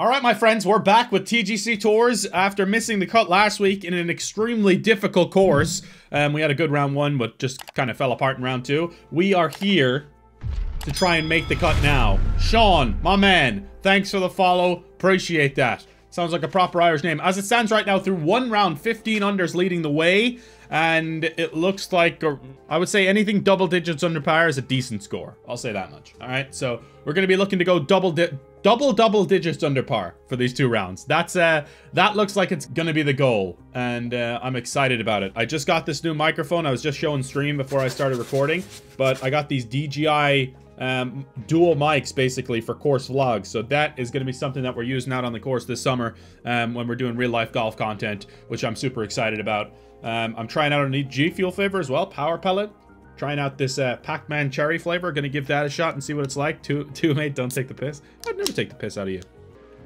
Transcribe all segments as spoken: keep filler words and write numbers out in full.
Alright my friends, we're back with T G C Tours after missing the cut last week in an extremely difficult course. Um, we had a good round one, but just kind of fell apart in round two. We are here to try and make the cut now. Sean, my man, thanks for the follow. Appreciate that. Sounds like a proper Irish name. As it stands right now, through one round, fifteen unders leading the way. And it looks like, or I would say anything double digits under par is a decent score. I'll say that much. All right, so we're going to be looking to go double di double double digits under par for these two rounds. That's uh, that looks like it's going to be the goal, and uh, I'm excited about it. I just got this new microphone. I was just showing stream before I started recording, but I got these D J I um, dual mics basically for course vlogs. So that is going to be something that we're using out on the course this summer um, when we're doing real life golf content, which I'm super excited about. Um, I'm trying out a new G Fuel flavor as well, Power Pellet. Trying out this uh, Pac-Man cherry flavor. Gonna give that a shot and see what it's like. Two, two, mate, don't take the piss. I'd never take the piss out of you.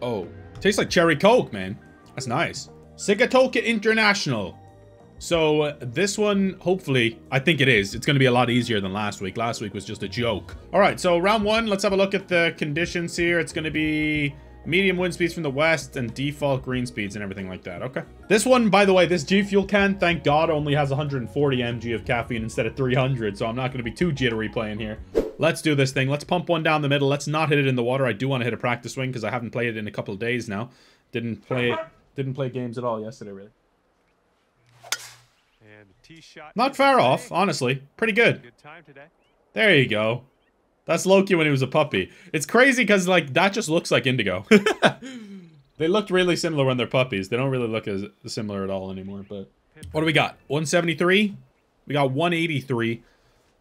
Oh, tastes like cherry Coke, man. That's nice. Sigatoka International. So uh, this one, hopefully, I think it is. It's gonna be a lot easier than last week. Last week was just a joke. All right, so round one, let's have a look at the conditions here. It's gonna be medium wind speeds from the west and default green speeds and everything like that. Okay. This one, by the way, this G Fuel can, thank God, only has one hundred forty milligrams of caffeine instead of three hundred. So I'm not going to be too jittery playing here. Let's do this thing. Let's pump one down the middle. Let's not hit it in the water. I do want to hit a practice swing because I haven't played it in a couple of days now. Didn't play didn't play games at all yesterday, really. And tee shot. Not far off, honestly. Pretty good. Good time today. There you go. That's Loki when he was a puppy. It's crazy because, like, that just looks like Indigo. They looked really similar when they're puppies. They don't really look as similar at all anymore, but... What do we got? one seventy-three? We got one eighty-three.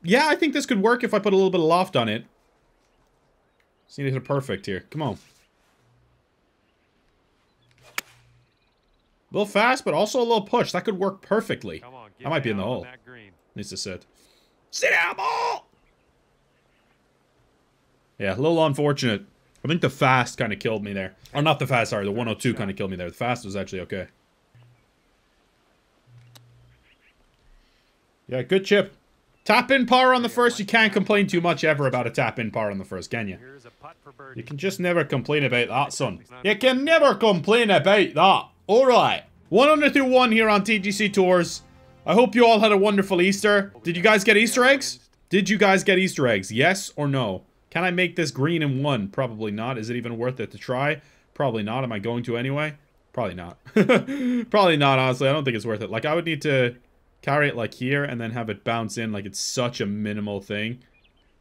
Yeah, I think this could work if I put a little bit of loft on it. Just need to hit a perfect here. Come on. A little fast, but also a little push. That could work perfectly. Come on, I might be in the hole. Needs to sit. Sit down, ball! Yeah, a little unfortunate. I think the fast kind of killed me there. Or not the fast, sorry. The one oh two kind of killed me there. The fast was actually okay. Yeah, good chip. Tap in par on the first. You can't complain too much ever about a tap in par on the first, can you? You can just never complain about that, son. You can never complain about that. All right. One under through one here on T G C Tours. I hope you all had a wonderful Easter. Did you guys get Easter eggs? Did you guys get Easter eggs? Yes or no? Can I make this green in one? Probably not. Is it even worth it to try? Probably not. Am I going to anyway? Probably not. Probably not, honestly. I don't think it's worth it. Like, I would need to carry it, like, here and then have it bounce in. Like, it's such a minimal thing.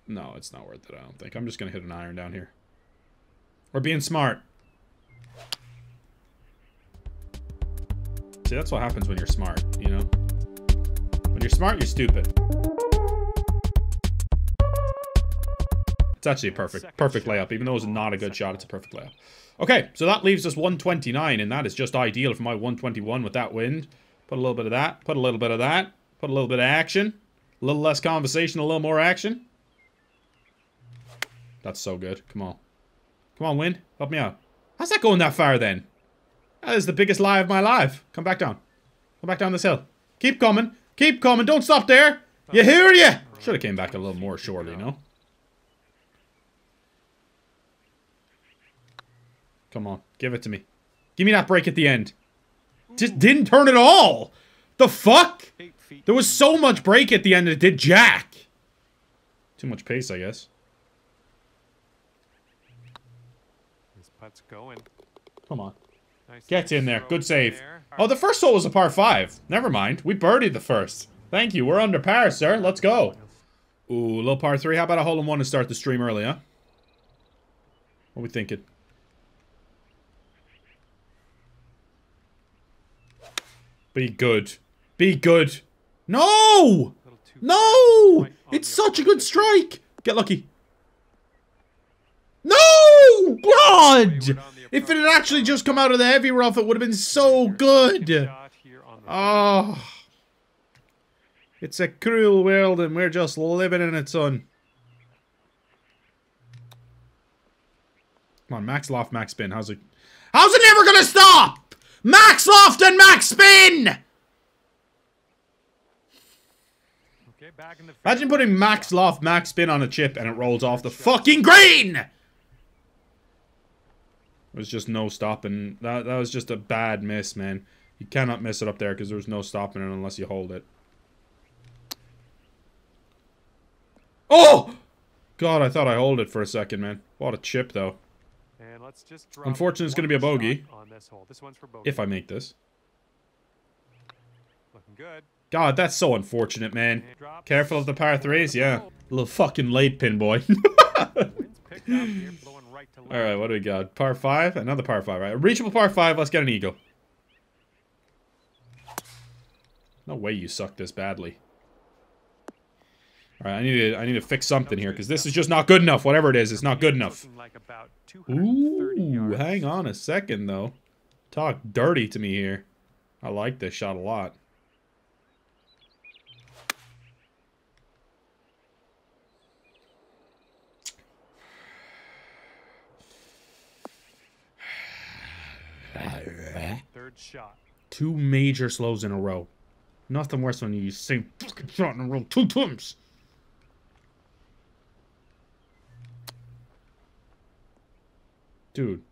No, it's not worth it, I don't think. I'm just going to hit an iron down here. We're being smart. See, that's what happens when you're smart, you know? When you're smart, you're stupid. It's actually a perfect, perfect layup. Even though it's not a good shot, it's a perfect layup. Okay, so that leaves us one twenty-nine, and that is just ideal for my one twenty-one with that wind. Put a little bit of that, put a little bit of that, put a little bit of action. A little less conversation, a little more action. That's so good. Come on. Come on, wind. Help me out. How's that going that far, then? That is the biggest lie of my life. Come back down. Come back down this hill. Keep coming. Keep coming. Don't stop there. You hear ya? Should have came back a little more shortly, you know? Come on, give it to me. Give me that break at the end. Just didn't turn at all. The fuck? There was so much break at the end, it did jack. Too much pace, I guess. His putt's going. Come on. Gets in there. Good save. Oh, the first hole was a par five. Never mind. We birdied the first. Thank you. We're under par, sir. Let's go. Ooh, little par three. How about a hole in one to start the stream early, huh? What are we thinking? Be good. Be good. No! No! It's such a good strike! Get lucky. No! God! If it had actually just come out of the heavy rough, it would have been so good. Oh. It's a cruel world and we're just living in it, son. Come on, max loft, max spin. How's it? How's it never gonna stop? Max loft and max spin! Okay, back in the Imagine putting max loft, max spin on a chip and it rolls off the fucking green! It was just no stopping. That, that was just a bad miss, man. You cannot miss it up there because there's no stopping it unless you hold it. Oh! God, I thought I hold it for a second, man. What a chip, though. And let's just drop. Unfortunately, it's going to be a bogey on this hole. This one's for bogey. If I make this. Looking good. God, that's so unfortunate, man. Careful of the par threes, yeah. Little fucking late pin, boy. Alright, what do we got? Par five? Another par five, right? Reachable par five, let's get an eagle. No way you suck this badly. Alright, I need to I need to fix something here, because this is just not good enough. Whatever it is, it's not good enough. Ooh, hang on a second, though. Talk dirty to me here. I like this shot a lot. Third shot. Two major slows in a row. Nothing worse when you use the same fucking shot in a row two times. Dude.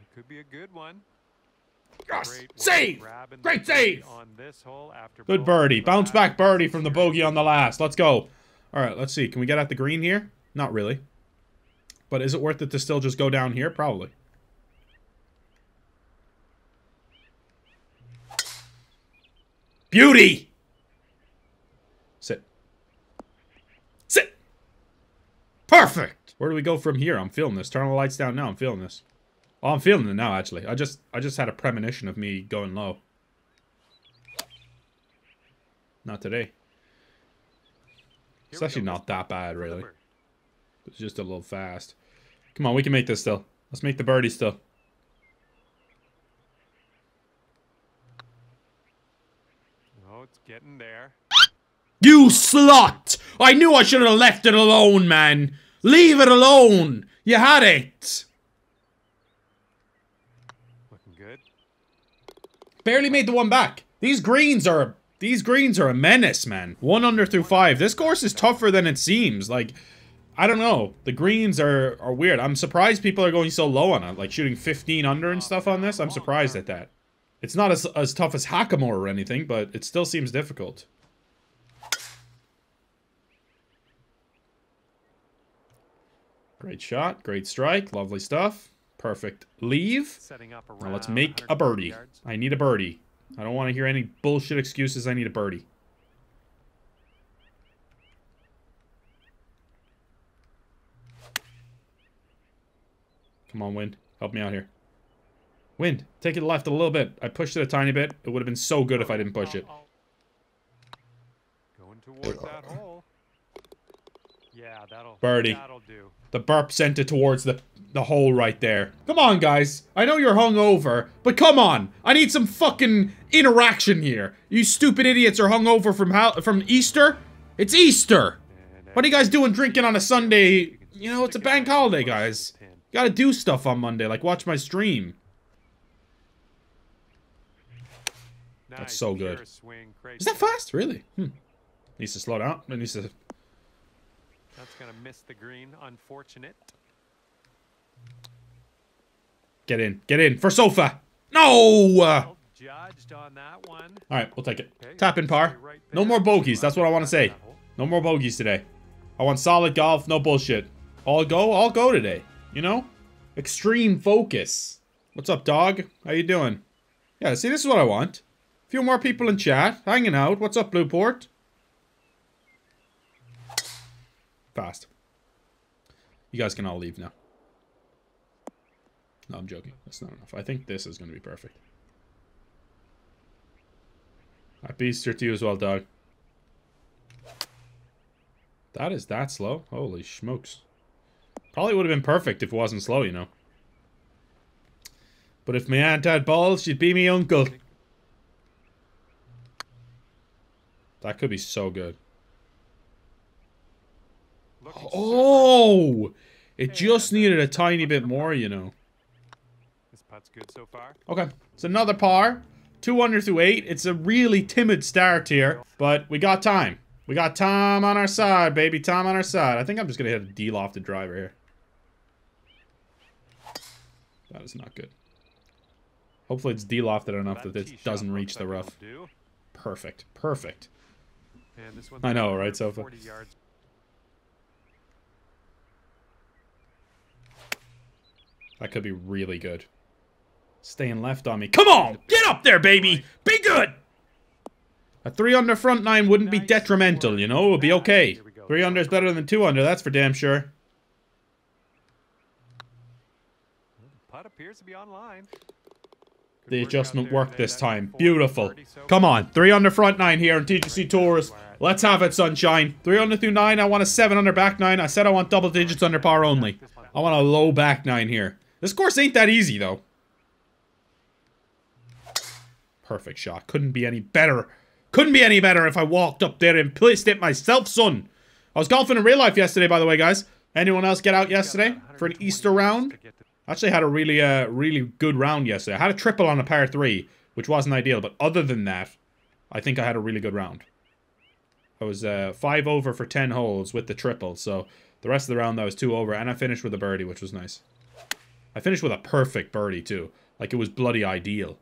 It could be a good one. Yes! Great save! Great save! On this hole after good birdie. Bounce back birdie from the bogey on the last. Let's go. Alright, let's see. Can we get at the green here? Not really. But is it worth it to still just go down here? Probably. Beauty! Sit. Sit! Perfect! Where do we go from here? I'm feeling this. Turn the lights down now. I'm feeling this. Oh, I'm feeling it now, actually. I just I just had a premonition of me going low. Not today. It's actually not that bad, really. It's just a little fast. Come on, we can make this still. Let's make the birdie still. Oh, it's getting there. You slut! I knew I should have left it alone, man. Leave it alone. You had it. Looking good. Barely made the one back. These greens are these greens are a menace, man. One under through five. This course is tougher than it seems. Like. I don't know. The greens are, are weird. I'm surprised people are going so low on it. Like, shooting fifteen under and stuff on this. I'm surprised at that. It's not as, as tough as Hackamore or anything, but it still seems difficult. Great shot. Great strike. Lovely stuff. Perfect. Leave. Now let's make a birdie. I need a birdie. I don't want to hear any bullshit excuses. I need a birdie. Come on, wind. Help me out here. Wind, take it left a little bit. I pushed it a tiny bit. It would have been so good if I didn't push it. Going towards that hole. Yeah, that'll, birdie. That'll do. The burp sent it towards the, the hole right there. Come on, guys. I know you're hungover, but come on. I need some fucking interaction here. You stupid idiots are hungover from how, from Easter? It's Easter. What are you guys doing drinking on a Sunday? You know, it's a bank holiday, guys. Gotta do stuff on Monday, like watch my stream. Nice. That's so good. Swing, is that fast? Really? Hmm. Needs to slow down. It needs to... That's gonna miss the green. Unfortunate. Get in. Get in. For sofa. No! Well judged on that one. Alright, we'll take it. Okay. Tap in par. Right no more bogeys. That's what I want to say. No more bogeys today. I want solid golf. No bullshit. All go. All go today. You know? Extreme focus. What's up, dog? How you doing? Yeah, see, this is what I want. A few more people in chat. Hanging out. What's up, Blueport? Fast. You guys can all leave now. No, I'm joking. That's not enough. I think this is going to be perfect. Happy Easter to you as well, dog. That is that slow? Holy smokes. Probably would have been perfect if it wasn't slow, you know. But if my aunt had balls, she'd be me uncle. That could be so good. Oh! It just needed a tiny bit more, you know. This putt's good so far. Okay. It's another par. Two under through eight. It's a really timid start here. But we got time. We got Tom on our side, baby. Tom on our side. I think I'm just going to hit a D-lofted driver here. That is not good. Hopefully it's D-lofted enough that this doesn't reach the rough. Perfect. Perfect. I know, right, Sofa? That could be really good. Staying left on me. Come on! Get up there, baby! Be good! A three under front nine wouldn't be detrimental, you know? It would be okay. Three under is better than two under, that's for damn sure. Putt appears to be online. The adjustment worked this time. Beautiful. Come on. Three under front nine here on T G C Tours. Let's have it, sunshine. Three under through nine. I want a seven under back nine. I said I want double digits under par only. I want a low back nine here. This course ain't that easy, though. Perfect shot. Couldn't be any better. Couldn't be any better if I walked up there and placed it myself, son. I was golfing in real life yesterday, by the way, guys. Anyone else get out yesterday for an Easter round? Actually had a really, uh, really good round yesterday. I had a triple on a par three, which wasn't ideal. But other than that, I think I had a really good round. I was uh, five over for ten holes with the triple. So the rest of the round, I was two over. And I finished with a birdie, which was nice. I finished with a perfect birdie, too. Like, it was bloody ideal.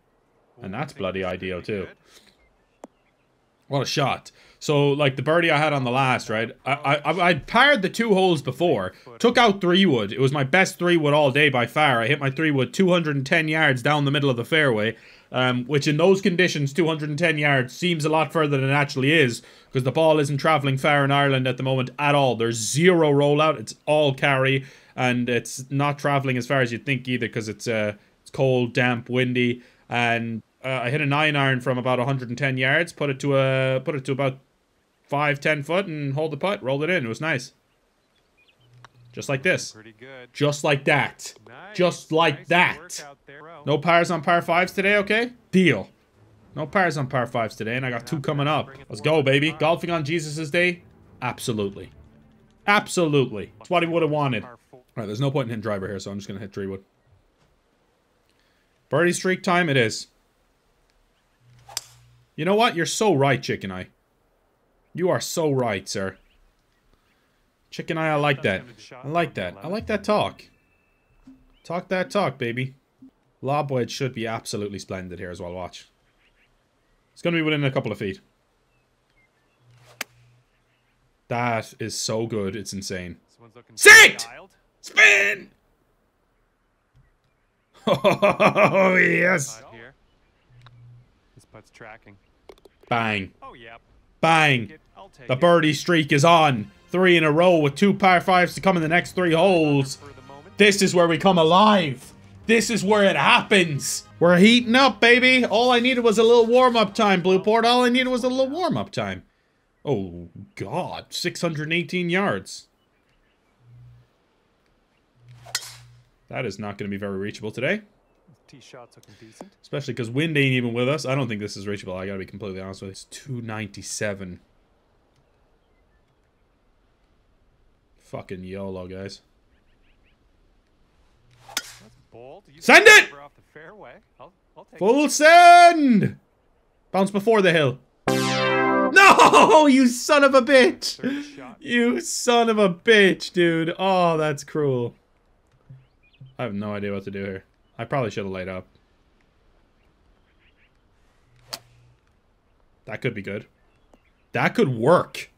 And that's bloody ideal, too. What a shot. So, like, the birdie I had on the last, right? I I, I parred the two holes before. Took out three wood. It was my best three wood all day by far. I hit my three wood two hundred ten yards down the middle of the fairway. Um, which in those conditions, two hundred ten yards seems a lot further than it actually is. Because the ball isn't travelling far in Ireland at the moment at all. There's zero rollout. It's all carry. And it's not travelling as far as you'd think either. Because it's, uh, it's cold, damp, windy. And... Uh, I hit a nine iron from about one hundred ten yards, put it to a put it to about five, ten foot, and hold the putt, rolled it in. It was nice, just like this, pretty good. Just like that, nice. Just like nice that. No pars on par fives today, okay? Deal. No pars on par fives today, and I got two coming up. Let's go, baby. Golfing on Jesus's day, absolutely, absolutely. That's what he would have wanted. All right, there's no point in hitting driver here, so I'm just gonna hit tree wood. Birdie streak time, it is. You know what? You're so right, Chicken Eye. You are so right, sir. Chicken Eye, I like that. I like that. I like that talk. Talk that talk, baby. Lob wedge should be absolutely splendid here as well. Watch. It's going to be within a couple of feet. That is so good. It's insane. Sit! Spin! Oh, yes. Putt's tracking. Bang. Oh, yeah. Bang. The birdie streak is on. Three in a row with two par fives to come in the next three holes. This is where we come alive. This is where it happens. We're heating up, baby. All I needed was a little warm-up time, Blueport. All I needed was a little warm-up time. Oh, God. six hundred eighteen yards. That is not going to be very reachable today. Shots looking decent. Especially because wind ain't even with us. I don't think this is reachable. I gotta be completely honest with you. It's two ninety-seven. Fucking YOLO, guys. That's bold. Send it! Off the fairway. I'll, I'll take Full it. Send! Bounce before the hill. No! You son of a bitch! You son of a bitch, dude. Oh, that's cruel. I have no idea what to do here. I probably should have laid up. That could be good. That could work.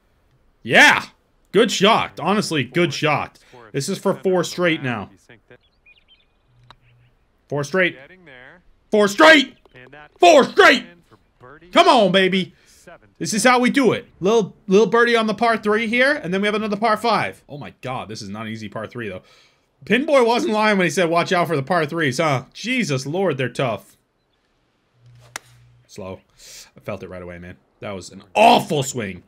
Yeah! Good shot. Honestly, good shot. This is for four straight now. Four straight. Four straight! Four straight! Come on, baby! This is how we do it. Little, little birdie on the par three here, and then we have another par five. Oh my god, this is not an easy par three, though. Pinboy wasn't lying when he said watch out for the par threes, huh? Jesus Lord, they're tough. Slow. I felt it right away, man. That was an awful swing.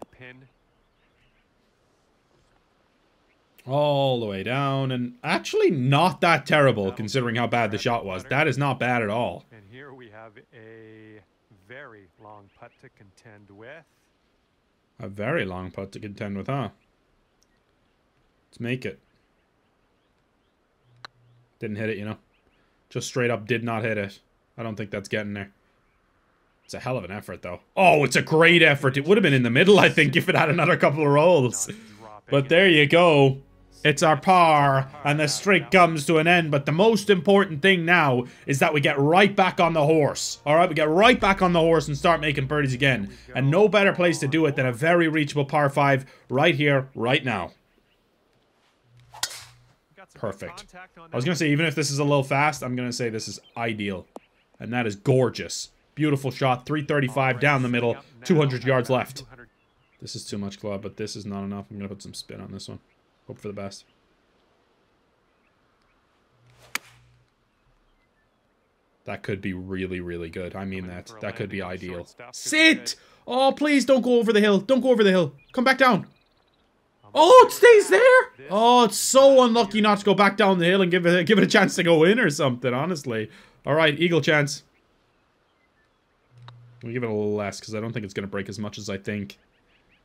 All the way down, and actually not that terrible considering how bad the shot was. That is not bad at all. And here we have a very long putt to contend with. A very long putt to contend with, huh? Let's make it. Didn't hit it, you know. Just straight up did not hit it. I don't think that's getting there. It's a hell of an effort, though. Oh, it's a great effort. It would have been in the middle, I think, if it had another couple of rolls. But there you go. It's our par, and the streak comes to an end. But the most important thing now is that we get right back on the horse. All right, we get right back on the horse and start making birdies again. And no better place to do it than a very reachable par five right here, right now. Perfect. I was going to say, even if this is a little fast, I'm going to say this is ideal. And that is gorgeous. Beautiful shot, three thirty-five down the middle, two hundred yards left. This is too much club, but this is not enough. I'm going to put some spin on this one. Hope for the best. That could be really, really good. I mean that. That could be ideal. Sit! Oh, please don't go over the hill. Don't go over the hill. Come back down. Oh, it stays there? Oh, it's so unlucky not to go back down the hill and give it, give it a chance to go in or something, honestly. All right, eagle chance. We'll give it a little less because I don't think it's going to break as much as I think.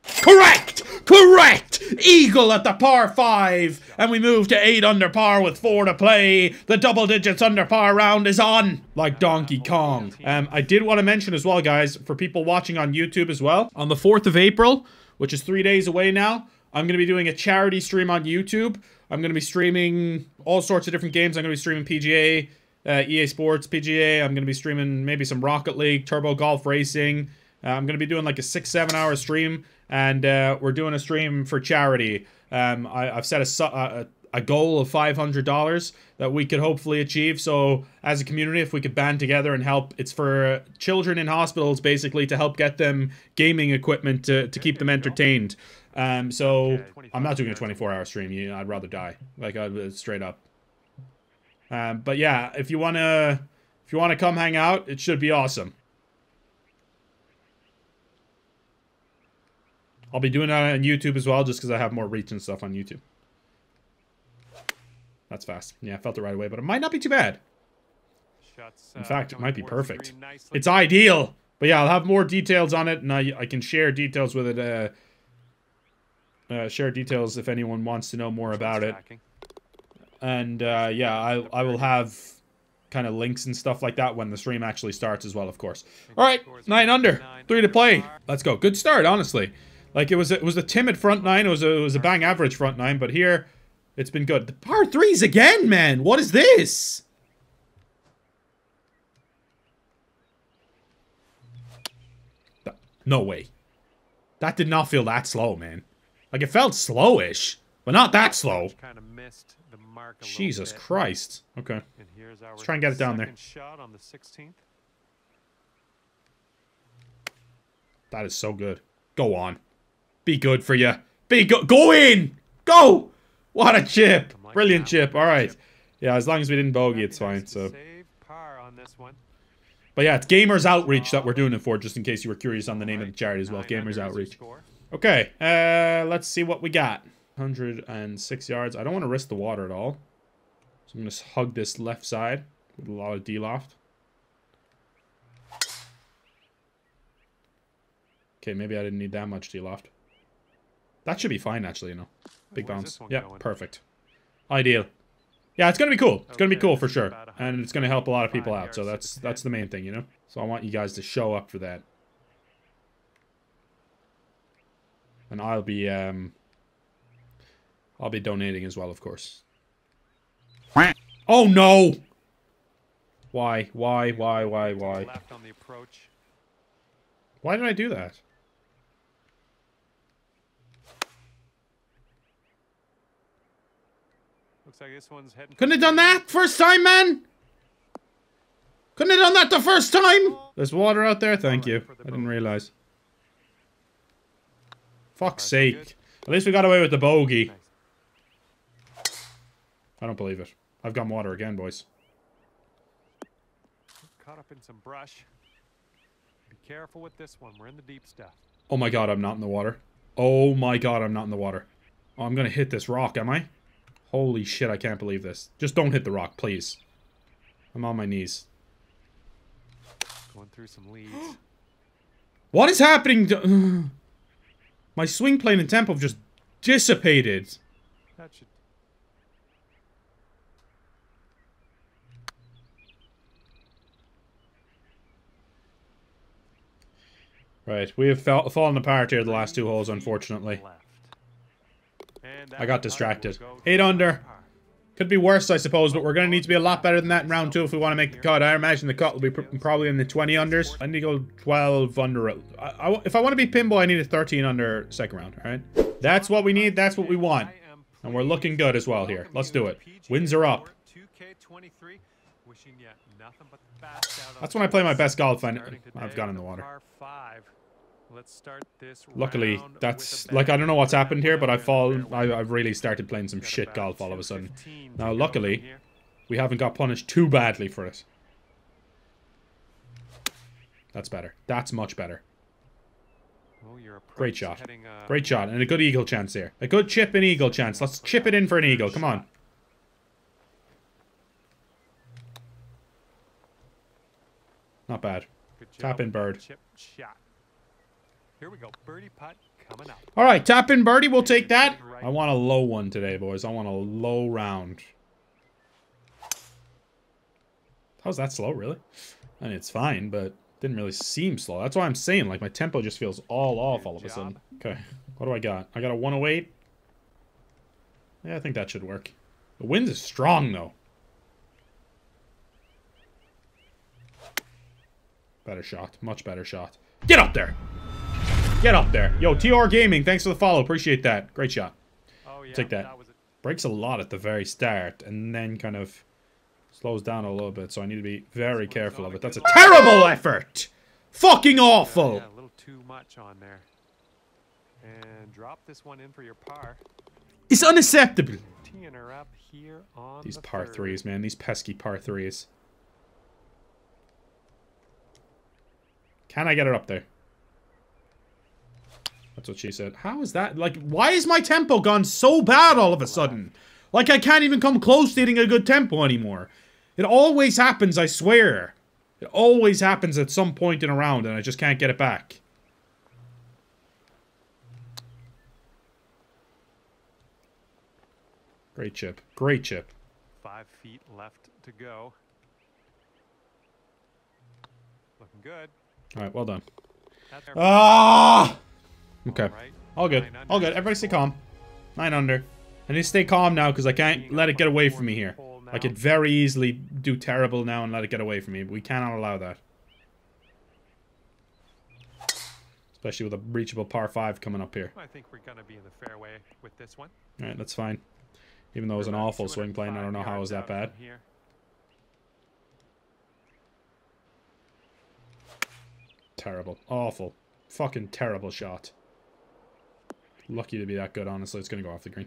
Correct! Correct! Eagle at the par five, and we move to eight under par with four to play. The double digits under par round is on, like Donkey Kong. Um, I did want to mention as well, guys, for people watching on YouTube as well, on the fourth of April, which is three days away now, I'm going to be doing a charity stream on YouTube. I'm going to be streaming all sorts of different games. I'm going to be streaming P G A, uh, E A Sports, P G A. I'm going to be streaming maybe some Rocket League, Turbo Golf Racing. Uh, I'm going to be doing like a six, seven hour stream. And uh, we're doing a stream for charity. Um, I, I've set a, a, a goal of five hundred dollars that we could hopefully achieve. So as a community, if we could band together and help, it's for children in hospitals, basically, to help get them gaming equipment to, to keep them entertained. Um, so I'm not doing a twenty-four hour stream. You know, I'd rather die, like uh, straight up. Um, but yeah, if you want to if you want to come hang out, it should be awesome. I'll be doing that on YouTube as well, just because I have more reach and stuff on YouTube. That's fast. Yeah, I felt it right away, but it might not be too bad. In fact, it might be perfect. It's ideal. But yeah, I'll have more details on it, and I, I can share details with it. Uh, uh, share details if anyone wants to know more about it. And uh, yeah, I, I will have kind of links and stuff like that when the stream actually starts as well, of course. All right, nine under, three to play. Let's go. Good start, honestly. Like, it was a, it was a timid front nine. It was a, it was a bang average front nine, but here, it's been good. The par threes again, man. What is this? No way. That did not feel that slow, man. Like, it felt slowish, but not that slow. Kind of missed the mark a Jesus bit. Christ. Okay. And here's our Let's try and get it down there. Shot on the sixteenth. That is so good. Go on. Be good for you. Be good. Go in. Go. What a chip. Brilliant chip. All right. Yeah, as long as we didn't bogey, it's fine. So. But yeah, it's Gamers Outreach that we're doing it for, just in case you were curious on the name of the charity as well. Gamers Outreach. Okay. Uh, let's see what we got. one hundred six yards. I don't want to risk the water at all. So I'm going to hug this left side with a lot of D-loft. Okay, maybe I didn't need that much D-loft. That should be fine, actually, you know. Big bounce. Yeah, perfect. Ideal. Yeah, it's going to be cool. It's going to be cool for sure. And it's going to help a lot of people out. So that's that's the main thing, you know. So I want you guys to show up for that. And I'll be, um... I'll be donating as well, of course. Oh, no! Why? Why? Why? Why? Why? Why did I do that? Looks like this one's heading. Couldn't have done that first time, man. Couldn't have done that the first time. There's water out there. Thank you. I didn't realize. Fuck's sake. At least we got away with the bogey. I don't believe it. I've got water again, boys. Caught up in some brush. Be careful with this one. We're in the deep stuff. Oh my god, I'm not in the water. Oh my god, I'm not in the water. Oh, I'm gonna hit this rock, am I? Holy shit, I can't believe this. Just don't hit the rock, please. I'm on my knees. Going through some leads. What is happening to... My swing plane and tempo have just dissipated. That should... Right, we have fell, fallen apart here the last two holes, unfortunately. I got distracted. Eight under. Could be worse, I suppose, but we're going to need to be a lot better than that in round two if we want to make the cut. I imagine the cut will be pr probably in the twenty unders. I need to go twelve under. I, I, if I want to be pinball, I need a thirteen under second round, all right? That's what we need. That's what we want. And we're looking good as well here. Let's do it. Wins are up. That's when I play my best golf. And I've gone in the water. Luckily, that's like I don't know what's happened here, but I've fallen. I, I've really started playing some shit golf all of a sudden. Now, luckily, we haven't got punished too badly for it. That's better. That's much better. Great shot. Great shot, and a good eagle chance here. A good chip and eagle chance. Let's chip it in for an eagle. Come on. Not bad. Tap in bird. Here we go. Birdie putt coming up. All right, tap in birdie. We'll take that. I want a low one today, boys. I want a low round. How's that slow, really? I mean, it's fine, but didn't really seem slow. That's why I'm saying, like, my tempo just feels all off all of a sudden. Okay, what do I got? I got a one oh eight. Yeah, I think that should work. The wind is strong, though. Better shot. Much better shot. Get up there! Get up there. Yo, T R Gaming, thanks for the follow. Appreciate that. Great shot. Oh, yeah, take that. that was a Breaks a lot at the very start and then kind of slows down a little bit, so I need to be very careful of it. That's a terrible effort! Fucking awful! Yeah, yeah, a little too much on there. And drop this one in for your par. It's unacceptable! Up here on These the par third. threes, man. These pesky par threes. Can I get it up there? That's what she said. How is that? Like, why is my tempo gone so bad all of a sudden? Like, I can't even come close to hitting a good tempo anymore. It always happens, I swear. It always happens at some point in a round, and I just can't get it back. Great chip. Great chip. Five feet left to go. Looking good. All right, well done. Ah! Okay. All good. All good. Everybody stay calm. Nine under. I need to stay calm now because I can't let it get away from me here. I could very easily do terrible now and let it get away from me. But we cannot allow that. Especially with a reachable par five coming up here. I think we're going to be in the fairway with this one. All right, that's fine. Even though it was an awful swing plane, I don't know how it was that bad. Terrible. Awful. Fucking terrible shot. Lucky to be that good, honestly. It's going to go off the green.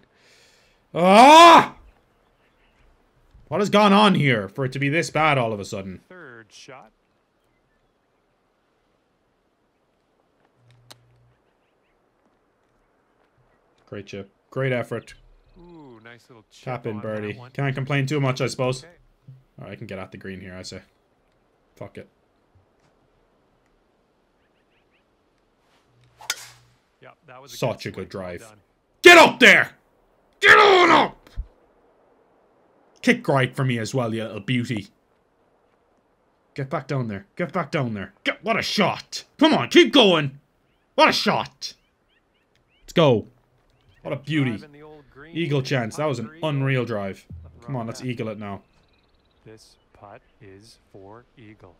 Ah! What has gone on here for it to be this bad all of a sudden? Third shot. Great chip. Great effort. Ooh, nice little chip. Tap in birdie. Can't complain too much, I suppose. Okay. All right, I can get out the green here, I say. Fuck it. Yep, that was a Such good a good drive. Done. Get up there! Get on up! Kick right for me as well, you little beauty. Get back down there. Get back down there. Get, what a shot! Come on, keep going! What a shot! Let's go. What a beauty. Eagle chance. That was an unreal drive. Come on, let's eagle it now. This putt is for eagle.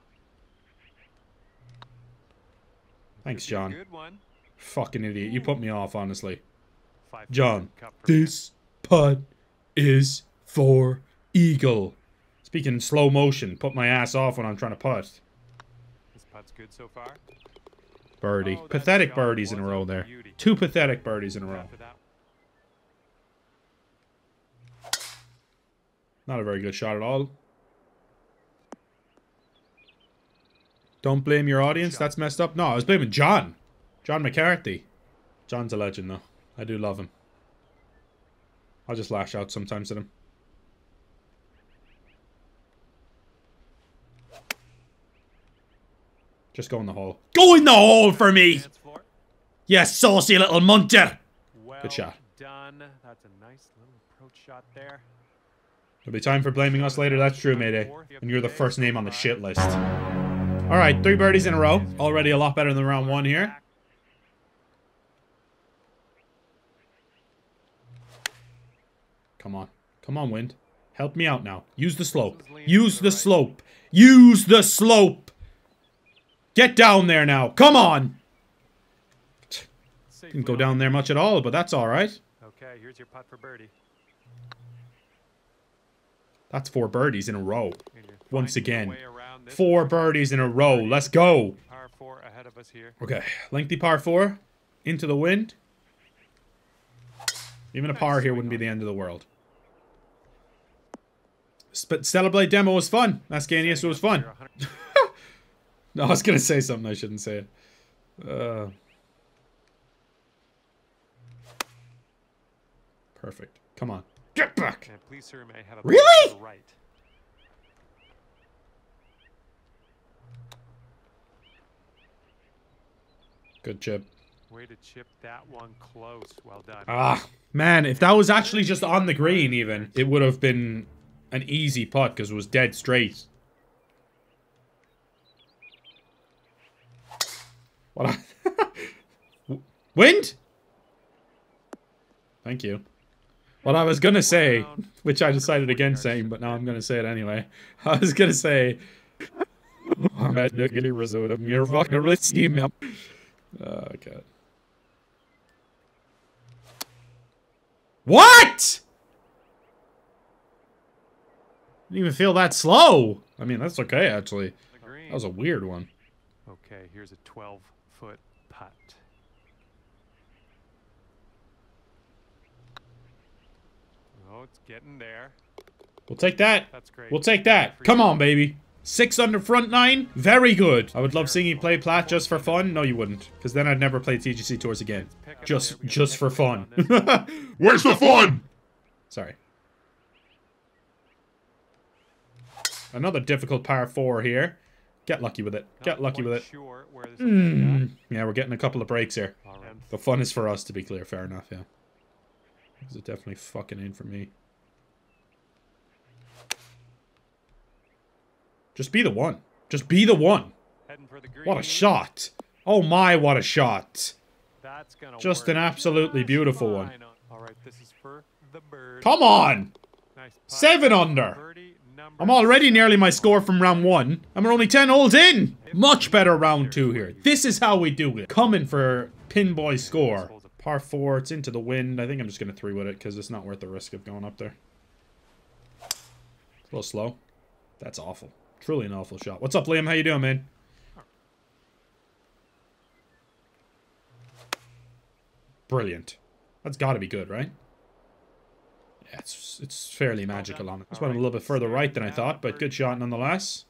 Thanks, John. Good one. Fucking idiot. You put me off, honestly. John, this putt is for eagle. Speaking in slow motion, put my ass off when I'm trying to putt. This putt's good so far. Birdie. Oh, pathetic birdies in a row there. Beauty. Two pathetic birdies in a row. Not a very good shot at all. Don't blame your audience. That's messed up. No, I was blaming John. John McCarthy. John's a legend, though. I do love him. I'll just lash out sometimes at him. Just go in the hole. Go in the hole for me! Yes, saucy little munter! Well Good shot. Done. That's a nice little approach shot there. It'll be time for blaming us later. That's true, Mayday. And you're the first name on the shit list. All right, three birdies in a row. Already a lot better than round one here. Come on. Come on, wind. Help me out now. Use the slope. Use the slope. Use the slope. Get down there now. Come on. Didn't go down there much at all, but that's all right. Okay, here's your putt for birdie. That's four birdies in a row. Once again. Four birdies in a row. Let's go. Par four ahead of us here. Okay. Lengthy par four. Into the wind. Even a par here wouldn't be the end of the world. Stellar Blade demo was fun. Ascanius was fun. No, I was going to say something. I shouldn't say it. Uh, perfect. Come on. Get back. Really? Good chip. Way to chip that one close. Well done. Ah, man. If that was actually just on the green even, it would have been an easy putt because it was dead straight. What? I wind? Thank you. What I was going to say, which I decided against saying, but now I'm going to say it anyway. I was going to say... I'm at the getting result of your fucking wrist email. Oh, God. What? Didn't even feel that slow. I mean, that's okay, actually. That was a weird one. Okay, here's a twelve-foot putt. Oh, it's getting there. We'll take that. That's great. We'll take that. Come on, baby. Six under front nine. Very good. I would love seeing you play Plat just for fun. No, you wouldn't. Because then I'd never play T G C Tours again. Just just for fun. Where's the fun? Sorry. Another difficult par four here. Get lucky with it. Get lucky with it. Mm. Yeah, we're getting a couple of breaks here. The fun is for us, to be clear. Fair enough, yeah. Is it definitely fucking in for me? Just be the one. Just be the one. For the green. What a shot. Oh my, what a shot. That's gonna just work. An absolutely That's beautiful fine. One. All right, this is for the bird. Come on. Nice Seven under. I'm already nearly my score from round one. I'm only ten holes in. Much better round two here. This is how we do it. Coming for Pinboy score. Par four, it's into the wind. I think I'm just going to three with it because it's not worth the risk of going up there. It's a little slow. That's awful. Truly an awful shot. What's up, Liam? How you doing, man? Brilliant. That's got to be good, right? Yeah, it's, it's fairly magical on it. This went a little bit further right than I thought, but good shot nonetheless.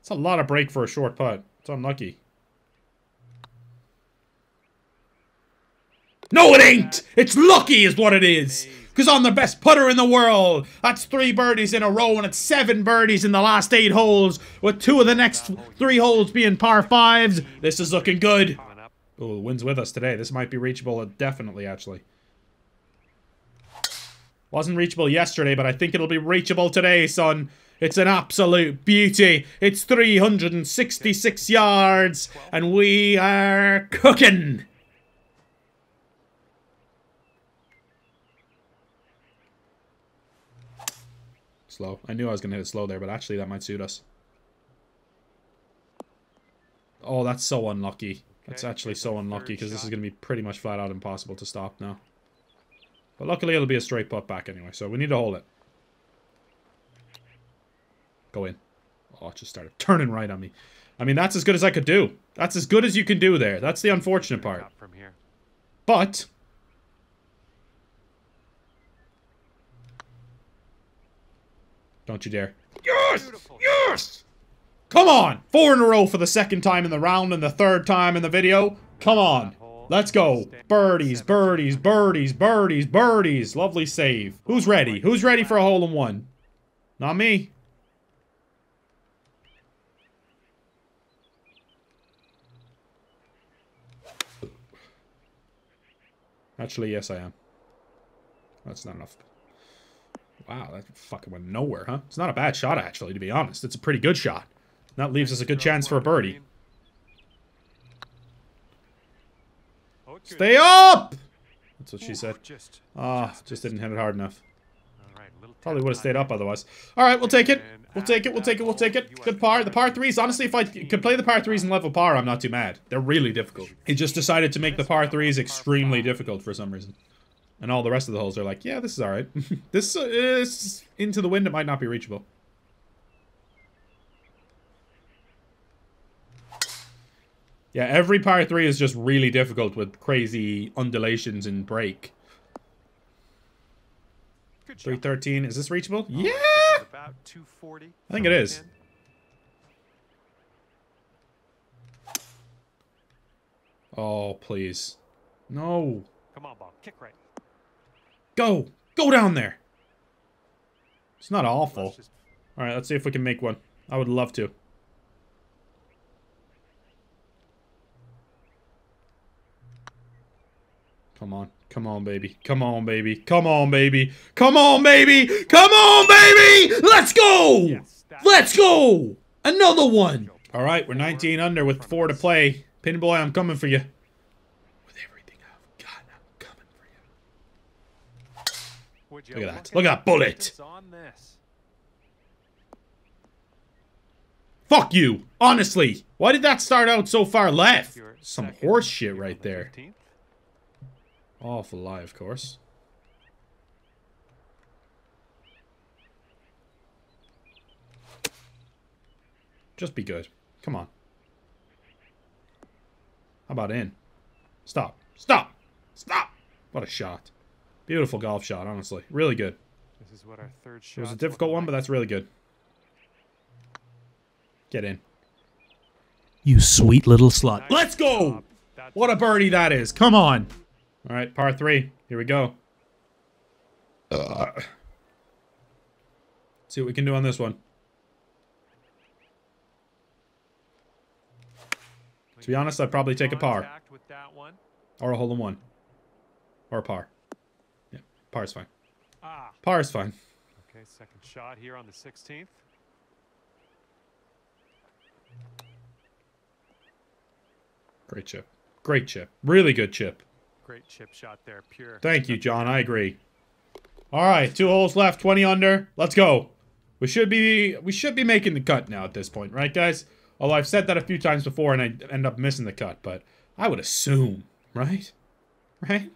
It's a lot of break for a short putt. It's unlucky. No, it ain't! It's lucky is what it is! Because I'm the best putter in the world! That's three birdies in a row, and it's seven birdies in the last eight holes, with two of the next three holes being par fives. This is looking good. Oh, the wind's with us today. This might be reachable, definitely, actually. Wasn't reachable yesterday, but I think it'll be reachable today, son. It's an absolute beauty. It's three hundred sixty-six yards, and we are cooking! Slow. I knew I was going to hit it slow there, but actually that might suit us. Oh, that's so unlucky. Okay, that's actually so unlucky because this is going to be pretty much flat out impossible to stop now. But luckily it'll be a straight putt back anyway, so we need to hold it. Go in. Oh, it just started turning right on me. I mean, that's as good as I could do. That's as good as you can do there. That's the unfortunate part. But... don't you dare. Yes! Beautiful. Yes! Come on! Four in a row for the second time in the round and the third time in the video. Come on. Let's go. Birdies, birdies, birdies, birdies, birdies. Lovely save. Who's ready? Who's ready for a hole in one? Not me. Actually, yes, I am. That's not enough. Wow, that fucking went nowhere, huh? It's not a bad shot, actually, to be honest. It's a pretty good shot. That leaves us a good chance for a birdie. Stay up! That's what she said. Ah, oh, just didn't hit it hard enough. Probably would have stayed up otherwise. All right, we'll take it. We'll take it. We'll take it. We'll take it. Good par. The par threes. Honestly, if I could play the par threes and level par, I'm not too mad. They're really difficult. It just decided to make the par threes extremely difficult for some reason. And all the rest of the holes are like, yeah, this is all right. This is into the wind. It might not be reachable. Yeah, every par three is just really difficult with crazy undulations and break. three thirteen. Is this reachable? Yeah! I think it is. Oh, please. No. Come on, Bob. Kick right. Go! Go down there! It's not awful. Alright, let's see if we can make one. I would love to. Come on. Come on, baby. Come on, baby. Come on, baby. Come on, baby. Come on, baby. Let's go. Let's go. Another one. All right, we're nineteen under with four to play. Pin boy, I'm coming for you. With everything I've got, I'm coming for you. Look at that. Look at that bullet. Fuck you. Honestly. Why did that start out so far left? Some horse shit right there. Awful lie, of course. Just be good. Come on. How about in? Stop. Stop. Stop. What a shot. Beautiful golf shot, honestly. Really good. This is what our third shot. It was a difficult one, but that's really good. Get in. You sweet little slut. Let's go! What a birdie that is. Come on. All right, par three. Here we go. Uh, see what we can do on this one. To be honest, I'd probably take a par. Or a hole-in-one. Or a par. Yeah, par is fine. Par is fine. Okay, second shot here on the sixteenth. Great chip. Great chip. Really good chip. Great chip shot there, pure. Thank you, John. I agree. All right, two holes left, twenty under. Let's go. We should be we should be making the cut now at this point, right, guys? Although I've said that a few times before and I end up missing the cut, but I would assume, right? Right?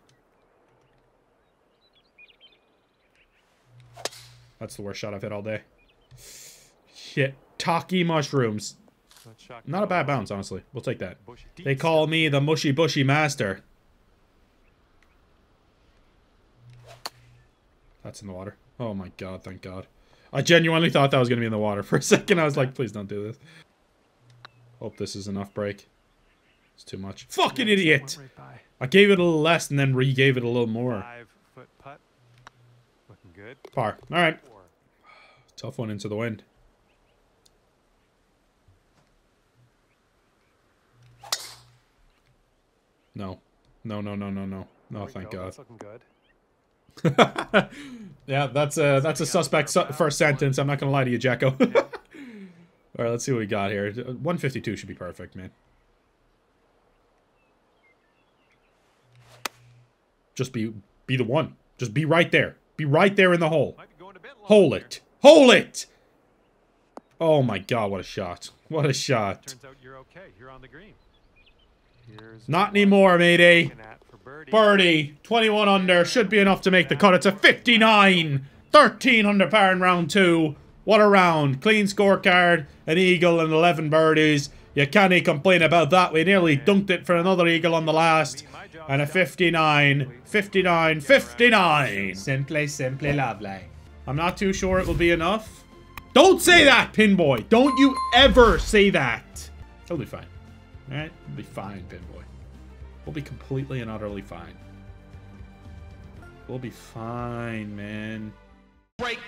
That's the worst shot I've hit all day. Shit, Taki mushrooms. Not a bad bounce, honestly. We'll take that. They call me the mushy bushy master. That's in the water. Oh my god, thank god. I genuinely thought that was going to be in the water for a second. I was like, please don't do this. Hope this is enough break. It's too much. Fucking idiot! I gave it a little less and then re-gave it a little more. Par. Alright. Tough one into the wind. No. No, no, no, no, no. No, thank god. Yeah, that's a that's a suspect su first sentence. I'm not gonna lie to you, Jacko. All right, let's see what we got here. one fifty-two should be perfect, man. Just be be the one. Just be right there. Be right there in the hole. Hole it. Hole it. Oh my god, what a shot! What a shot! Turns out you're okay. You're on the green. Not anymore, matey. Birdie, twenty-one under, should be enough to make the cut. It's a fifty-nine, thirteen under par in round two. What a round. Clean scorecard, an eagle and eleven birdies. You can't complain about that. We nearly dunked it for another eagle on the last. And a fifty-nine, fifty-nine, fifty-nine. Simply, simply lovely. I'm not too sure it will be enough. Don't say that, Pinboy. Don't you ever say that. It'll be fine. All right, it'll be fine, Pinboy. We'll be completely and utterly fine. We'll be fine, man. Break.